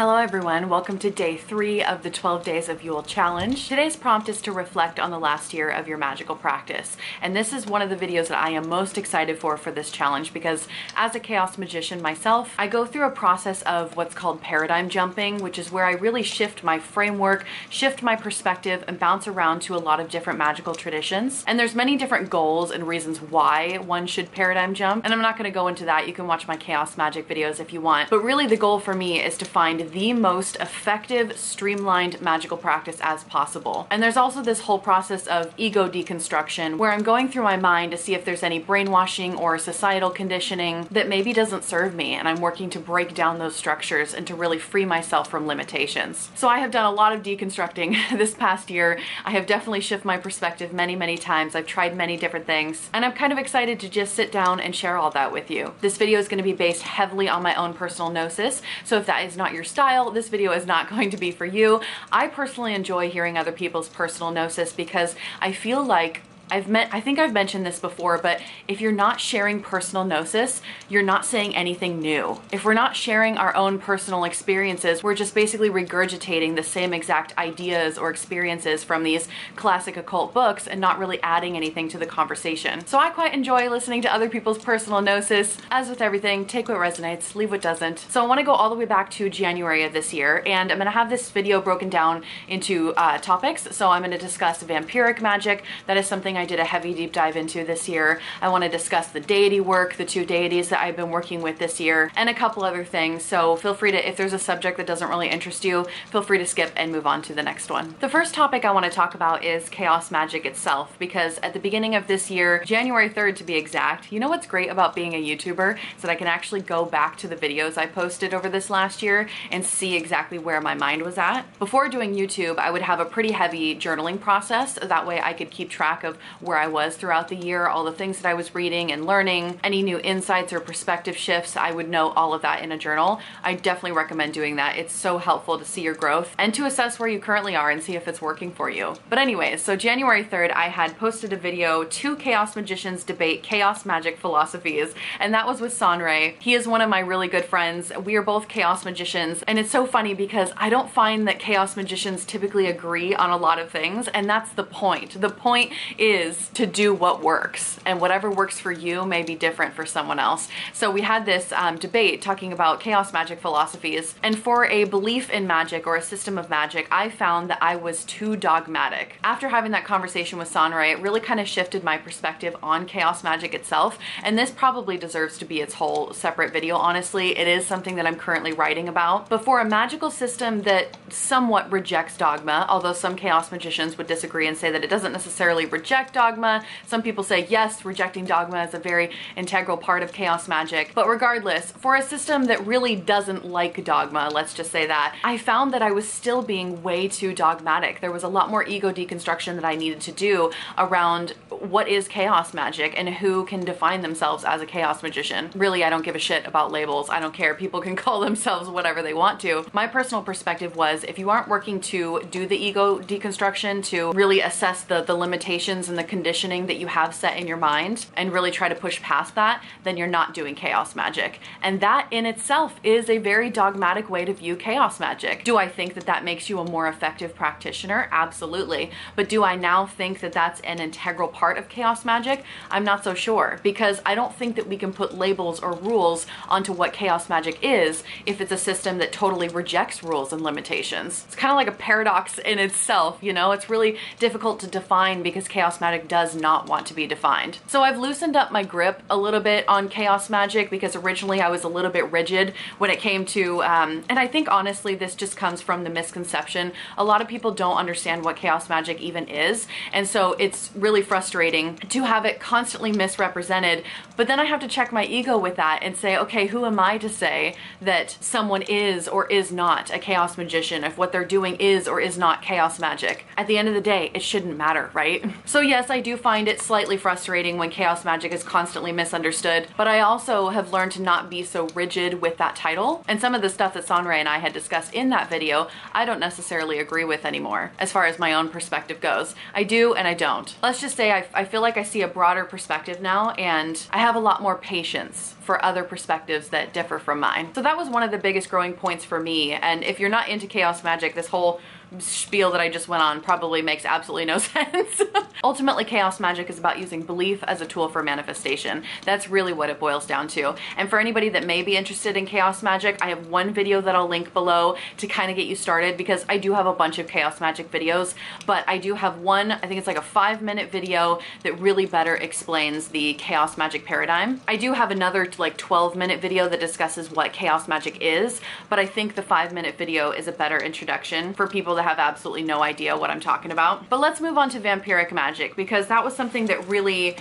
Hello everyone, welcome to day 3 of the 12 days of Yule challenge. Today's prompt is to reflect on the last year of your magical practice, and this is one of the videos that I am most excited for this challenge because as a chaos magician myself, I go through a process of what's called paradigm jumping, which is where I really shift my framework, shift my perspective, and bounce around to a lot of different magical traditions. And there's many different goals and reasons why one should paradigm jump, and I'm not going to go into that. You can watch my chaos magic videos if you want, but really the goal for me is to find the most effective, streamlined magical practice as possible. And there's also this whole process of ego deconstruction where I'm going through my mind to see if there's any brainwashing or societal conditioning that maybe doesn't serve me, and I'm working to break down those structures and to really free myself from limitations. So I have done a lot of deconstructing this past year. I have definitely shifted my perspective many, many times. I've tried many different things, and I'm kind of excited to just sit down and share all that with you. This video is going to be based heavily on my own personal gnosis, so if that is not your style, this video is not going to be for you. I personally enjoy hearing other people's personal gnosis because I feel like I think I've mentioned this before, but if you're not sharing personal gnosis, you're not saying anything new. If we're not sharing our own personal experiences, we're just basically regurgitating the same exact ideas or experiences from these classic occult books and not really adding anything to the conversation. So I quite enjoy listening to other people's personal gnosis. As with everything, take what resonates, leave what doesn't. So I want to go all the way back to January of this year, and I'm going to have this video broken down into topics. So I'm going to discuss vampiric magic. That is something I did a heavy deep dive into this year. I want to discuss the deity work, the 2 deities that I've been working with this year, and a couple other things. So feel free to, if there's a subject that doesn't really interest you, feel free to skip and move on to the next one. The first topic I want to talk about is chaos magic itself, because at the beginning of this year, January 3rd to be exact, you know what's great about being a YouTuber is that I can actually go back to the videos I posted over this last year and see exactly where my mind was at. Before doing YouTube, I would have a pretty heavy journaling process. That way I could keep track of where I was throughout the year, all the things that I was reading and learning, any new insights or perspective shifts. I would know all of that in a journal. I definitely recommend doing that. It's so helpful to see your growth and to assess where you currently are and see if it's working for you. But anyways, so January 3rd, I had posted a video, 2 chaos magicians debate chaos magic philosophies, and that was with Sonre. He is one of my really good friends. We are both chaos magicians, and it's so funny because I don't find that chaos magicians typically agree on a lot of things, and that's the point. The point is to do what works, and whatever works for you may be different for someone else. So we had this debate talking about chaos magic philosophies, and for a belief in magic or a system of magic, I found that I was too dogmatic. After having that conversation with Sonre, it really kind of shifted my perspective on chaos magic itself, and this probably deserves to be its whole separate video, honestly. It is something that I'm currently writing about. But for a magical system that somewhat rejects dogma, although some chaos magicians would disagree and say that it doesn't necessarily reject dogma. Some people say, yes, rejecting dogma is a very integral part of chaos magic. But regardless, for a system that really doesn't like dogma, let's just say that, I found that I was still being way too dogmatic. There was a lot more ego deconstruction that I needed to do around what is chaos magic and who can define themselves as a chaos magician. Really, I don't give a shit about labels. I don't care. People can call themselves whatever they want to. My personal perspective was, if you aren't working to do the ego deconstruction, to really assess the limitations and the conditioning that you have set in your mind and really try to push past that, then you're not doing chaos magic. And that in itself is a very dogmatic way to view chaos magic. Do I think that that makes you a more effective practitioner? Absolutely. But do I now think that that's an integral part of chaos magic? I'm not so sure, because I don't think that we can put labels or rules onto what chaos magic is if it's a system that totally rejects rules and limitations. It's kind of like a paradox in itself, you know? It's really difficult to define because chaos magic does not want to be defined. So I've loosened up my grip a little bit on chaos magic, because originally I was a little bit rigid when it came to, and I think honestly this just comes from the misconception. A lot of people don't understand what chaos magic even is, and so it's really frustrating to have it constantly misrepresented, but then I have to check my ego with that and say, okay, who am I to say that someone is or is not a chaos magician, if what they're doing is or is not chaos magic? At the end of the day, it shouldn't matter, right? So yes, I do find it slightly frustrating when chaos magic is constantly misunderstood, but I also have learned to not be so rigid with that title, and some of the stuff that Sonre and I had discussed in that video, I don't necessarily agree with anymore, as far as my own perspective goes. I do and I don't. Let's just say I feel like I see a broader perspective now, and I have a lot more patience for other perspectives that differ from mine. So that was one of the biggest growing points for me, and if you're not into chaos magic, this whole spiel that I just went on probably makes absolutely no sense. Ultimately, chaos magic is about using belief as a tool for manifestation. That's really what it boils down to. And for anybody that may be interested in chaos magic, I have one video that I'll link below to kind of get you started, because I do have a bunch of chaos magic videos, but I do have one, I think it's like a 5-minute video that really better explains the chaos magic paradigm. I do have another like 12-minute video that discusses what chaos magic is, but I think the 5-minute video is a better introduction for people that have absolutely no idea what I'm talking about. But let's move on to vampiric magic, because that was something that really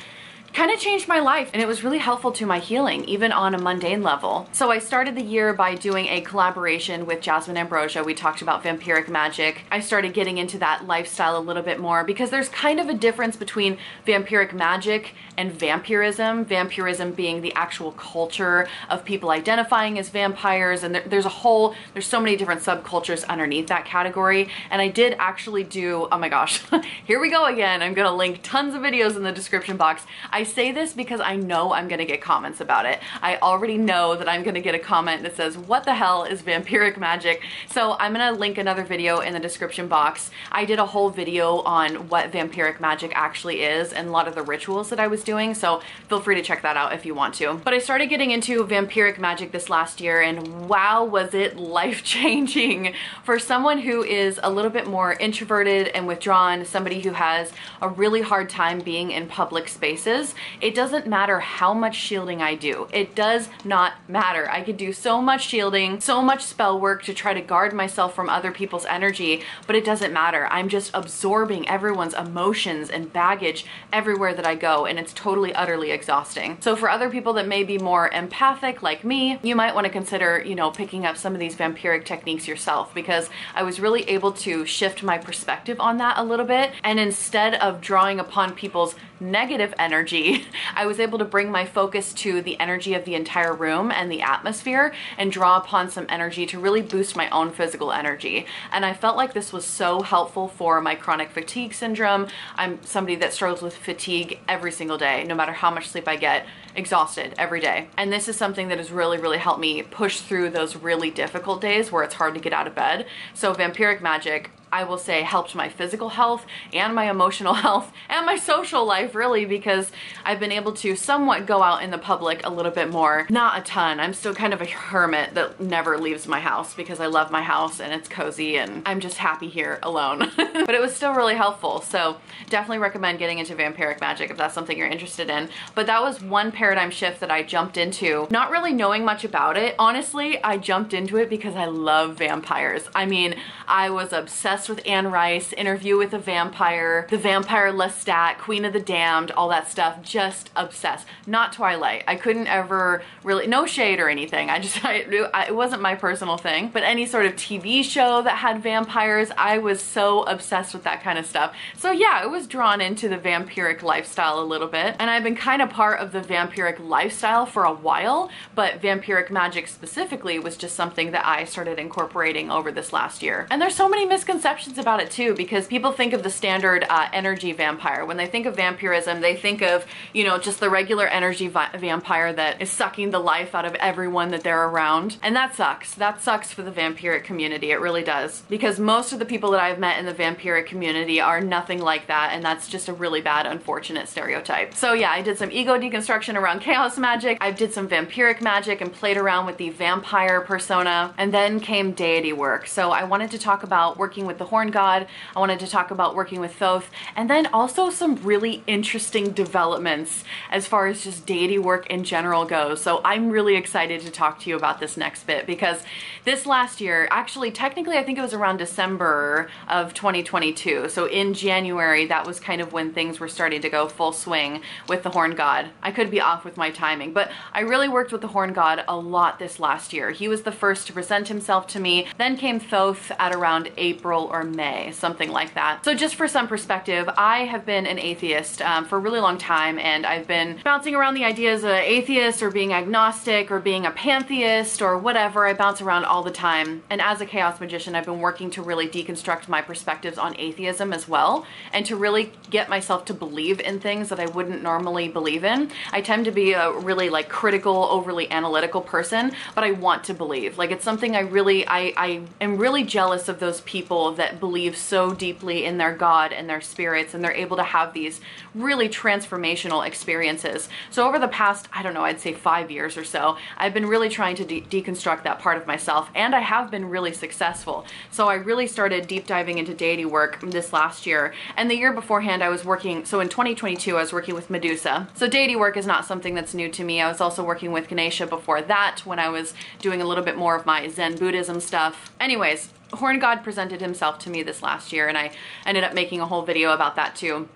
kind of changed my life, and it was really helpful to my healing, even on a mundane level. So I started the year by doing a collaboration with Jasmine Ambrosia. We talked about vampiric magic. I started getting into that lifestyle a little bit more, because there's kind of a difference between vampiric magic and vampirism. Vampirism being the actual culture of people identifying as vampires, and there's so many different subcultures underneath that category. And I did actually do, oh my gosh, here we go again. I'm gonna link tons of videos in the description box. I say this because I know I'm gonna get comments about it. I already know that I'm gonna get a comment that says, what the hell is vampiric magic? So I'm gonna link another video in the description box. I did a whole video on what vampiric magic actually is and a lot of the rituals that I was doing, so feel free to check that out if you want to. But I started getting into vampiric magic this last year, and wow, was it life-changing. For someone who is a little bit more introverted and withdrawn, somebody who has a really hard time being in public spaces, it doesn't matter how much shielding I do. It does not matter. I could do so much shielding, so much spell work to try to guard myself from other people's energy, but it doesn't matter. I'm just absorbing everyone's emotions and baggage everywhere that I go, and it's totally, utterly exhausting. So for other people that may be more empathic like me, you might want to consider, you know, picking up some of these vampiric techniques yourself, because I was really able to shift my perspective on that a little bit, and instead of drawing upon people's negative energy, I was able to bring my focus to the energy of the entire room and the atmosphere, and draw upon some energy to really boost my own physical energy. And I felt like this was so helpful for my chronic fatigue syndrome. I'm somebody that struggles with fatigue every single day, no matter how much sleep I get, exhausted every day. And this is something that has really, really helped me push through those really difficult days where it's hard to get out of bed. So vampiric magic, I will say, helped my physical health and my emotional health and my social life, really, because I've been able to somewhat go out in the public a little bit more. Not a ton. I'm still kind of a hermit that never leaves my house, because I love my house and it's cozy and I'm just happy here alone. But it was still really helpful. So definitely recommend getting into vampiric magic if that's something you're interested in. But that was one paradigm shift that I jumped into, not really knowing much about it. Honestly, I jumped into it because I love vampires. I mean, I was obsessed with Anne Rice, Interview with a Vampire, The Vampire Lestat, Queen of the Damned, all that stuff. Just obsessed. Not Twilight. I couldn't ever really, no shade or anything. It wasn't my personal thing, but any sort of TV show that had vampires, I was so obsessed with that kind of stuff. So yeah, I was drawn into the vampiric lifestyle a little bit, and I've been kind of part of the vampiric lifestyle for a while, but vampiric magic specifically was just something that I started incorporating over this last year. And there's so many misconceptions about it too, because people think of the standard energy vampire. When they think of vampirism, they think of, you know, just the regular energy vampire that is sucking the life out of everyone that they're around. And that sucks. That sucks for the vampiric community. It really does. Because most of the people that I've met in the vampiric community are nothing like that, and that's just a really bad, unfortunate stereotype. So yeah, I did some ego deconstruction around chaos magic. I did some vampiric magic and played around with the vampire persona, and then came deity work. So I wanted to talk about working with the Horned God, I wanted to talk about working with Thoth, and then also some really interesting developments as far as just deity work in general goes. So I'm really excited to talk to you about this next bit, because this last year, actually technically I think it was around December of 2022, so in January that was kind of when things were starting to go full swing with the Horned God. I could be off with my timing, but I really worked with the Horned God a lot this last year. He was the first to present himself to me. Then came Thoth at around April or May, something like that. So just for some perspective, I have been an atheist for a really long time, and I've been bouncing around the ideas of atheist or being agnostic or being a pantheist or whatever. I bounce around all the time. And as a chaos magician, I've been working to really deconstruct my perspectives on atheism as well, and to really get myself to believe in things that I wouldn't normally believe in. I tend to be a really like critical, overly analytical person, but I want to believe. Like, it's something I really, I am really jealous of those people that believe so deeply in their God and their spirits, and they're able to have these really transformational experiences. So over the past, I don't know, I'd say 5 years or so, I've been really trying to deconstruct that part of myself, and I have been really successful. So I really started deep diving into deity work this last year, and the year beforehand I was working, so in 2022 I was working with Medusa. So deity work is not something that's new to me. I was also working with Ganesha before that, when I was doing a little bit more of my Zen Buddhism stuff. Anyways, Horned God presented himself to me this last year, and I ended up making a whole video about that too.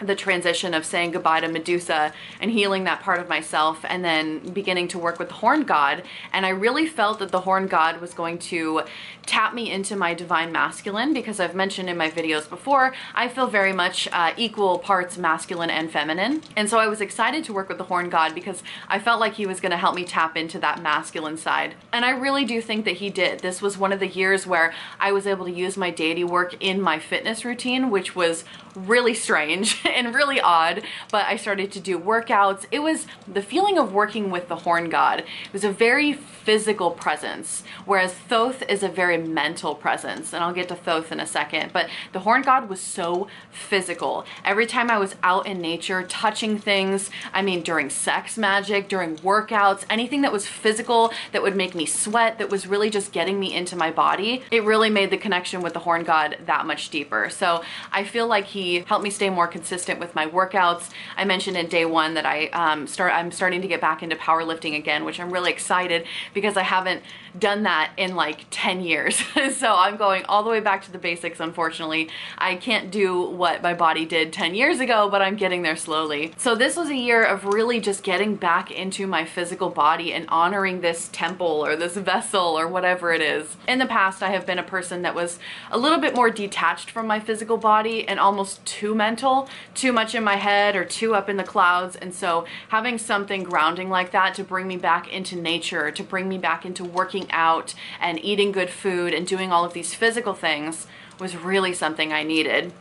The transition of saying goodbye to Medusa and healing that part of myself, and then beginning to work with the Horned God. And I really felt that the Horned God was going to tap me into my divine masculine, because I've mentioned in my videos before, I feel very much equal parts masculine and feminine. And so I was excited to work with the Horned God because I felt like he was going to help me tap into that masculine side. And I really do think that he did. This was one of the years where I was able to use my deity work in my fitness routine, which was really strange and really odd, but I started to do workouts. It was the feeling of working with the Horned God. It was a very physical presence, whereas Thoth is a very mental presence, and I'll get to Thoth in a second, but the Horned God was so physical. Every time I was out in nature touching things, I mean, during sex magic, during workouts, anything that was physical that would make me sweat, that was really just getting me into my body, it really made the connection with the Horned God that much deeper. So I feel like he helped me stay more consistent with my workouts. I mentioned in day one that I'm starting to get back into powerlifting again, which I'm really excited, because I haven't done that in like 10 years. So I'm going all the way back to the basics, unfortunately. I can't do what my body did 10 years ago, but I'm getting there slowly. So this was a year of really just getting back into my physical body and honoring this temple or this vessel or whatever it is. In the past, I have been a person that was a little bit more detached from my physical body and almost too mental, too much in my head or too up in the clouds. And so having something grounding like that to bring me back into nature, to bring me back into working out and eating good food and doing all of these physical things was really something I needed.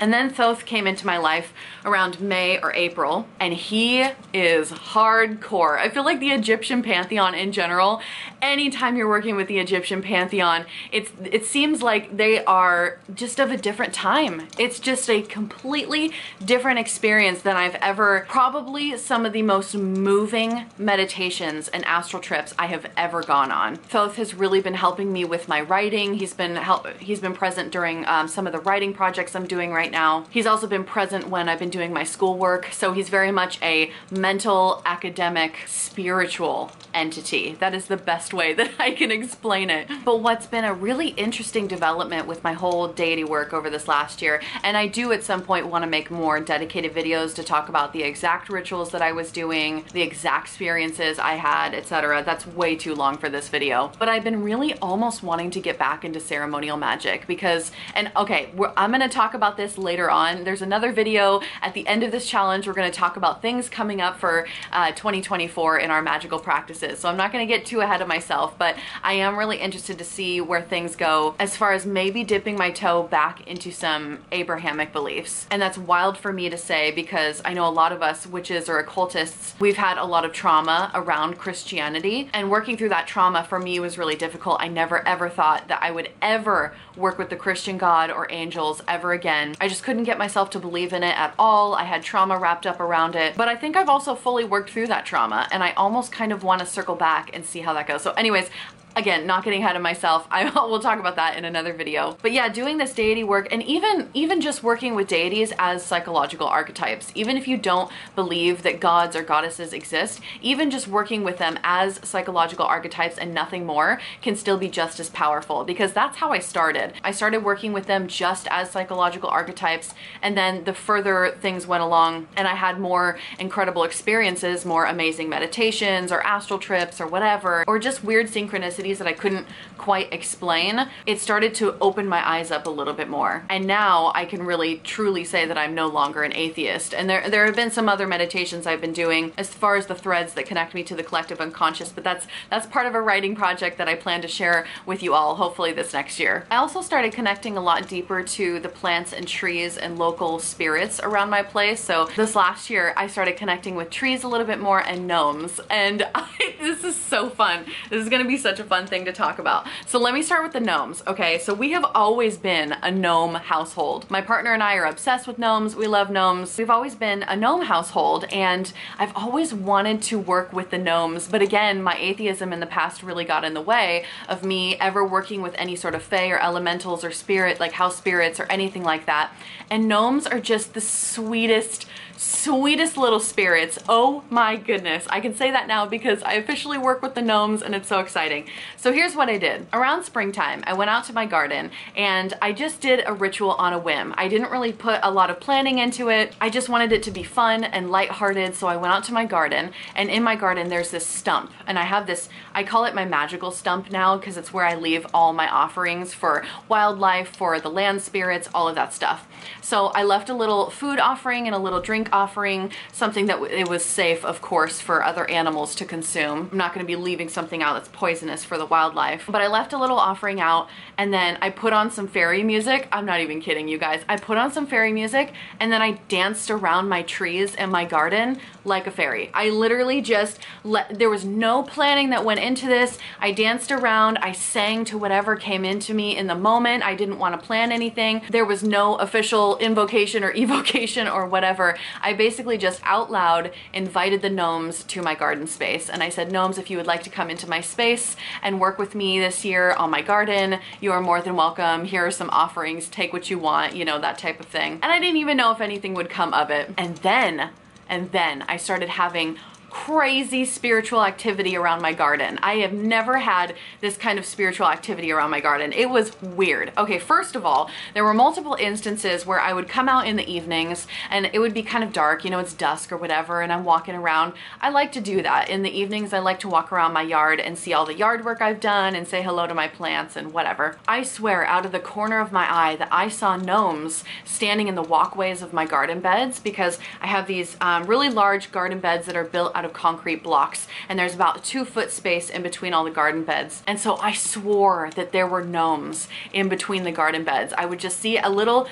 And then Thoth came into my life around May or April, and he is hardcore. I feel like the Egyptian pantheon in general, anytime you're working with the Egyptian pantheon, it seems like they are just of a different time. It's just a completely different experience than I've ever, probably some of the most moving meditations and astral trips I have ever gone on. Thoth has really been helping me with my writing. He's been present during some of the writing projects I'm doing right now. He's also been present when I've been doing my schoolwork. So he's very much a mental, academic, spiritual entity. That is the best way that I can explain it. But what's been a really interesting development with my whole deity work over this last year, and I do at some point want to make more dedicated videos to talk about the exact rituals that I was doing, the exact experiences I had, etc. That's way too long for this video. But I've been really almost wanting to get back into ceremonial magic because, and okay, I'm going to talk about this later on. There's another video at the end of this challenge. We're going to talk about things coming up for 2024 in our magical practices. So I'm not going to get too ahead of myself, but I am really interested to see where things go as far as maybe dipping my toe back into some Abrahamic beliefs. And that's wild for me to say because I know a lot of us witches or occultists, we've had a lot of trauma around Christianity, and working through that trauma for me was really difficult. I never ever thought that I would ever work with the Christian God or angels ever again. I just couldn't get myself to believe in it at all. I had trauma wrapped up around it, but I think I've also fully worked through that trauma, and I almost kind of want to circle back and see how that goes. So anyways, Again, not getting ahead of myself. We'll talk about that in another video. But yeah, doing this deity work and even just working with deities as psychological archetypes, even if you don't believe that gods or goddesses exist, even just working with them as psychological archetypes and nothing more can still be just as powerful, because that's how I started. I started working with them just as psychological archetypes, and then the further things went along and I had more incredible experiences, more amazing meditations or astral trips or whatever, or just weird synchronicities that I couldn't quite explain, it started to open my eyes up a little bit more. And now I can really truly say that I'm no longer an atheist. And there have been some other meditations I've been doing as far as the threads that connect me to the collective unconscious, but that's part of a writing project that I plan to share with you all hopefully this next year. I also started connecting a lot deeper to the plants and trees and local spirits around my place. So this last year I started connecting with trees a little bit more and gnomes, and this is so fun. This is gonna be such a fun thing to talk about. So let me start with the gnomes, okay? So we have always been a gnome household. My partner and I are obsessed with gnomes. We love gnomes. We've always been a gnome household, and I've always wanted to work with the gnomes, but again, my atheism in the past really got in the way of me ever working with any sort of fae or elementals or spirit, like house spirits or anything like that. And gnomes are just the sweetest little spirits. Oh my goodness. I can say that now because I officially work with the gnomes and it's so exciting. So here's what I did. Around springtime, I went out to my garden and I just did a ritual on a whim. I didn't really put a lot of planning into it. I just wanted it to be fun and lighthearted. So I went out to my garden, and in my garden there's this stump, and I have this, I call it my magical stump now because it's where I leave all my offerings for wildlife, for the land spirits, all of that stuff. So I left a little food offering and a little drink offering, something that it was safe, of course, for other animals to consume. I'm not going to be leaving something out that's poisonous for the wildlife, but I left a little offering out, and then I put on some fairy music. I'm not even kidding you guys. I put on some fairy music, and then I danced around my trees and my garden like a fairy. I literally just there was no planning that went into this. I danced around, I sang to whatever came into me in the moment. I didn't want to plan anything. There was no official invocation or evocation or whatever. I basically just out loud invited the gnomes to my garden space, and I said, gnomes, if you would like to come into my space and work with me this year on my garden, you are more than welcome. Here are some offerings, take what you want, you know, that type of thing. And I didn't even know if anything would come of it. And then I started having crazy spiritual activity around my garden. I have never had this kind of spiritual activity around my garden. It was weird. Okay, first of all, there were multiple instances where I would come out in the evenings and it would be kind of dark, you know, it's dusk or whatever, and I'm walking around. I like to do that. In the evenings, I like to walk around my yard and see all the yard work I've done and say hello to my plants and whatever. I swear out of the corner of my eye that I saw gnomes standing in the walkways of my garden beds, because I have these really large garden beds that are built out of concrete blocks, and there's about 2 foot space in between all the garden beds. And so I swore that there were gnomes in between the garden beds. I would just see a little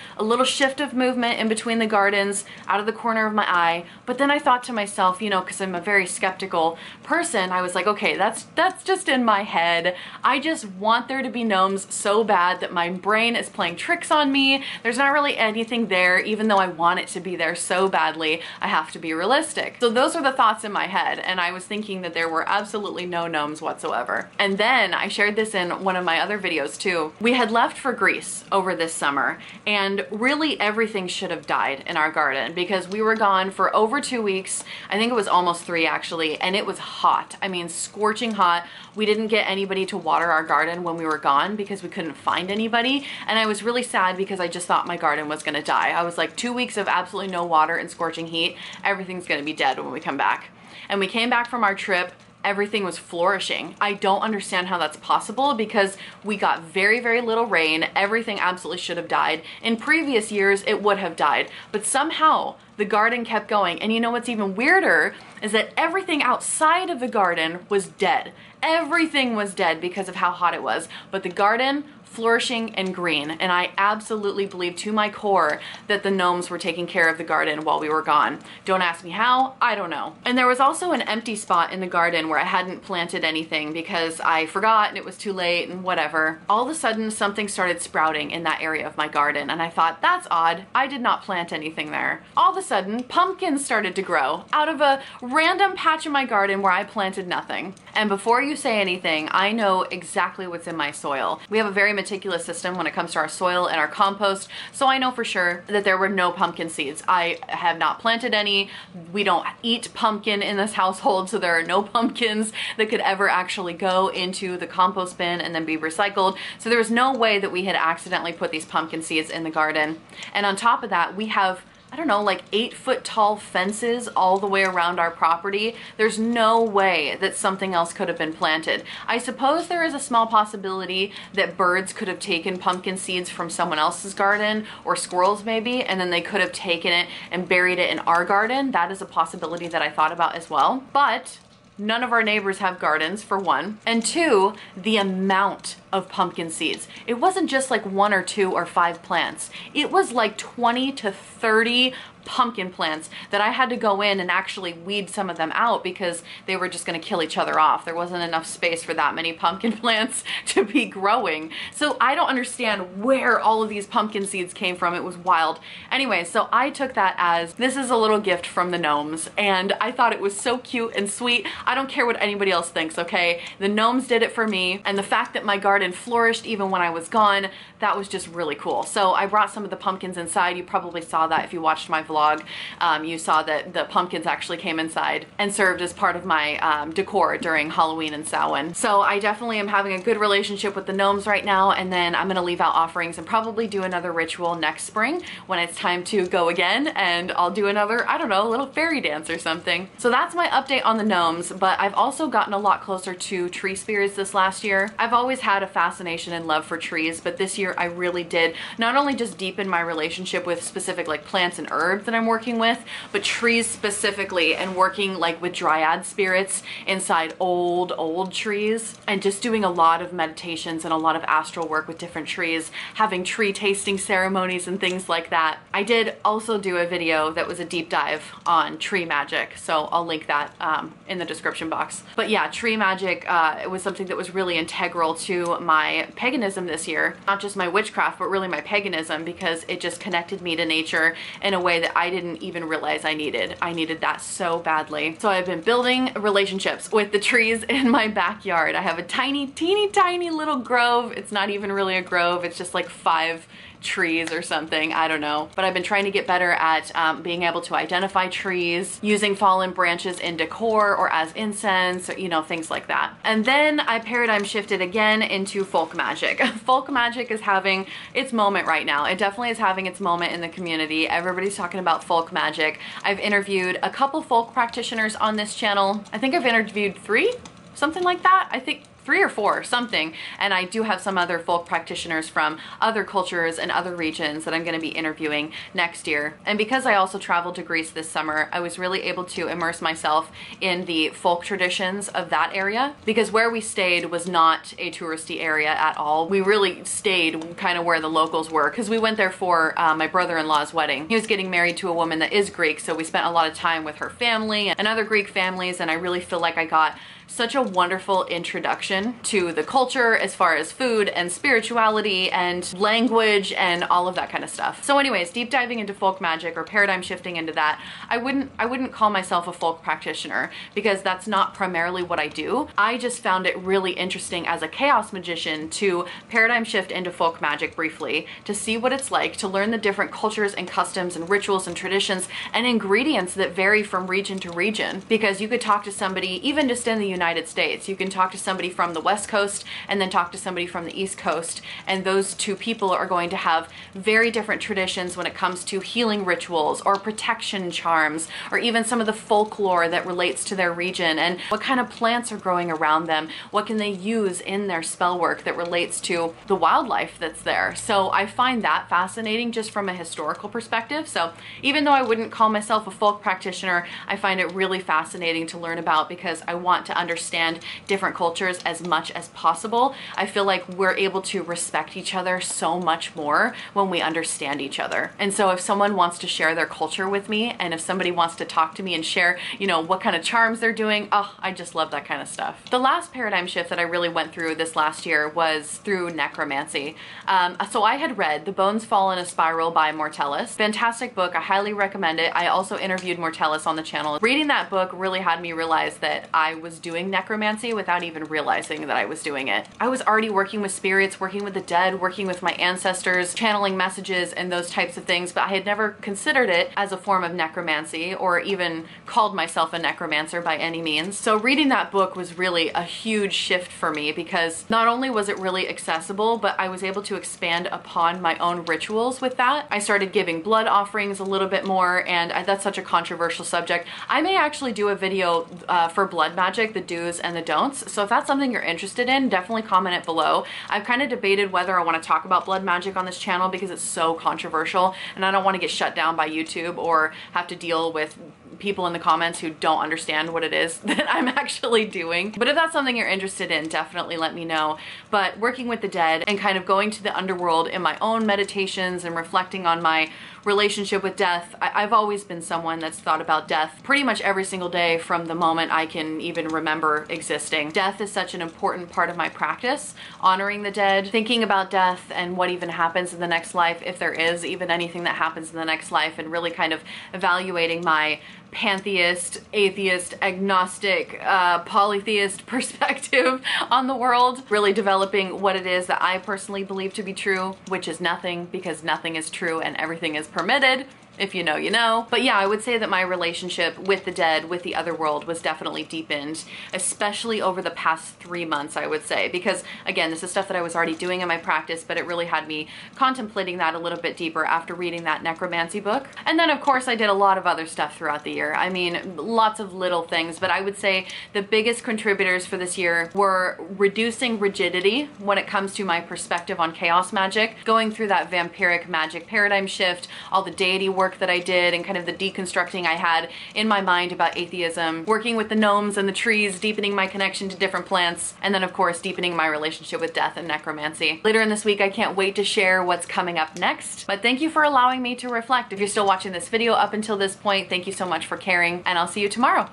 shift of movement in between the gardens out of the corner of my eye. But then I thought to myself, you know, because I'm a very skeptical person, I was like, okay, that's just in my head. I just want there to be gnomes so bad that my brain is playing tricks on me. There's not really anything there, even though I want it to be there so badly. I have to be realistic. So those are the thoughts in my head, and I was thinking that there were absolutely no gnomes whatsoever. And then I shared this in one of my other videos too. We had left for Greece over this summer, and really everything should have died in our garden because we were gone for over 2 weeks. I think it was almost 3 actually, and it was hot. I mean, scorching hot. We didn't get anybody to water our garden when we were gone because we couldn't find anybody, and I was really sad because I just thought my garden was gonna die. I was like, 2 weeks of absolutely no water and scorching heat, everything's gonna be dead when we come back. And we came back from our trip, everything was flourishing. I don't understand how that's possible because we got very, very little rain. Everything absolutely should have died. In previous years, it would have died, but somehow the garden kept going. And you know what's even weirder is that everything outside of the garden was dead. Everything was dead because of how hot it was, but the garden flourishing and green, and I absolutely believe to my core that the gnomes were taking care of the garden while we were gone. Don't ask me how, I don't know. And there was also an empty spot in the garden where I hadn't planted anything because I forgot and it was too late and whatever. All of a sudden something started sprouting in that area of my garden, and I thought, that's odd, I did not plant anything there. All of a sudden, pumpkins started to grow out of a random patch in my garden where I planted nothing. And before you say anything, I know exactly what's in my soil. We have a very meticulous system when it comes to our soil and our compost, so I know for sure that there were no pumpkin seeds. I have not planted any. We don't eat pumpkin in this household, so there are no pumpkins that could ever actually go into the compost bin and then be recycled. So there was no way that we had accidentally put these pumpkin seeds in the garden. And on top of that, we have, I don't know, like 8-foot tall fences all the way around our property. There's no way that something else could have been planted. I suppose there is a small possibility that birds could have taken pumpkin seeds from someone else's garden, or squirrels maybe, and then they could have taken it and buried it in our garden. That is a possibility that I thought about as well. But none of our neighbors have gardens, for one, and two, the amount of pumpkin seeds. It wasn't just like 1 or 2 or 5 plants. It was like 20 to 30 pumpkin plants that I had to go in and actually weed some of them out because they were just going to kill each other off. There wasn't enough space for that many pumpkin plants to be growing. So I don't understand where all of these pumpkin seeds came from. It was wild. Anyway, so I took that as this is a little gift from the gnomes, and I thought it was so cute and sweet. I don't care what anybody else thinks, okay? The gnomes did it for me, and the fact that my garden flourished even when I was gone, that was just really cool. So I brought some of the pumpkins inside. You probably saw that if you watched my vlog. You saw that the pumpkins actually came inside and served as part of my decor during Halloween and Samhain. So I definitely am having a good relationship with the gnomes right now, and then I'm gonna leave out offerings and probably do another ritual next spring when it's time to go again, and I'll do another, I don't know, little fairy dance or something. So that's my update on the gnomes, but I've also gotten a lot closer to tree spirits this last year. I've always had a fascination and love for trees, but this year I really did not only just deepen my relationship with specific like plants and herbs that I'm working with, but trees specifically, and working like with dryad spirits inside old trees, and just doing a lot of meditations and a lot of astral work with different trees, having tree tasting ceremonies and things like that. I did also do a video that was a deep dive on tree magic, so I'll link that in the description box. But yeah, tree magic, it was something that was really integral to my paganism this year, not just my witchcraft, but really my paganism, because it just connected me to nature in a way that I didn't even realize I needed. I needed that so badly. So I've been building relationships with the trees in my backyard. I have a tiny, teeny, tiny little grove. It's not even really a grove. It's just like 5 trees or something, I don't know. But I've been trying to get better at being able to identify trees, using fallen branches in decor or as incense, or, you know, things like that. And then I paradigm shifted again into folk magic. Folk magic is having its moment right now. It definitely is having its moment in the community. Everybody's talking about folk magic. I've interviewed a couple folk practitioners on this channel. I think I've interviewed 3, something like that. I think 3 or 4, something. And I do have some other folk practitioners from other cultures and other regions that I'm going to be interviewing next year. And because I also traveled to Greece this summer, I was really able to immerse myself in the folk traditions of that area, because where we stayed was not a touristy area at all. We really stayed kind of where the locals were, because we went there for my brother-in-law's wedding. He was getting married to a woman that is Greek, so we spent a lot of time with her family and other Greek families, and I really feel like I got such a wonderful introduction to the culture as far as food and spirituality and language and all of that kind of stuff. So anyways, deep diving into folk magic, or paradigm shifting into that, I wouldn't call myself a folk practitioner, because that's not primarily what I do. I just found it really interesting as a chaos magician to paradigm shift into folk magic briefly, to see what it's like, to learn the different cultures and customs and rituals and traditions and ingredients that vary from region to region. Because you could talk to somebody, even just in the United States, you can talk to somebody from the West Coast and then talk to somebody from the East Coast, and those two people are going to have very different traditions when it comes to healing rituals or protection charms, or even some of the folklore that relates to their region and what kind of plants are growing around them, what can they use in their spell work that relates to the wildlife that's there. So I find that fascinating just from a historical perspective. So even though I wouldn't call myself a folk practitioner, I find it really fascinating to learn about, because I want to understand different cultures as much as possible. I feel like we're able to respect each other so much more when we understand each other. And so if someone wants to share their culture with me, and if somebody wants to talk to me and share, you know, what kind of charms they're doing, oh, I just love that kind of stuff. The last paradigm shift that I really went through this last year was through necromancy. So I had read The Bones Fall in a Spiral by Mortellus. Fantastic book. I highly recommend it. I also interviewed Mortellus on the channel. Reading that book really had me realize that I was doing necromancy without even realizing that I was doing it. I was already working with spirits, working with the dead, working with my ancestors, channeling messages and those types of things, but I had never considered it as a form of necromancy or even called myself a necromancer by any means. So reading that book was really a huge shift for me because not only was it really accessible, but I was able to expand upon my own rituals with that. I started giving blood offerings a little bit more, and that's such a controversial subject. I may actually do a video for blood magic, the do's and the don'ts. So if that's something you're interested in, definitely comment it below. I've kind of debated whether I want to talk about blood magic on this channel because it's so controversial and I don't want to get shut down by YouTube or have to deal with people in the comments who don't understand what it is that I'm actually doing. But if that's something you're interested in, definitely let me know. But working with the dead and kind of going to the underworld in my own meditations and reflecting on my relationship with death, I've always been someone that's thought about death pretty much every single day from the moment I can even remember existing. Death is such an important part of my practice, honoring the dead, thinking about death and what even happens in the next life, if there is even anything that happens in the next life, and really kind of evaluating my pantheist, atheist, agnostic, polytheist perspective on the world, really developing what it is that I personally believe to be true, which is nothing, because nothing is true and everything is permitted. If you know, you know. But yeah, I would say that my relationship with the dead, with the otherworld, was definitely deepened, especially over the past 3 months, I would say, because again, this is stuff that I was already doing in my practice, but it really had me contemplating that a little bit deeper after reading that necromancy book. And then of course I did a lot of other stuff throughout the year. I mean, lots of little things, but I would say the biggest contributors for this year were reducing rigidity when it comes to my perspective on chaos magic, going through that vampiric magic paradigm shift, all the deity work that I did, and kind of the deconstructing I had in my mind about atheism, working with the gnomes and the trees, deepening my connection to different plants, and then of course deepening my relationship with death and necromancy. Later in this week, I can't wait to share what's coming up next, but thank you for allowing me to reflect. If you're still watching this video up until this point, thank you so much for caring, and I'll see you tomorrow.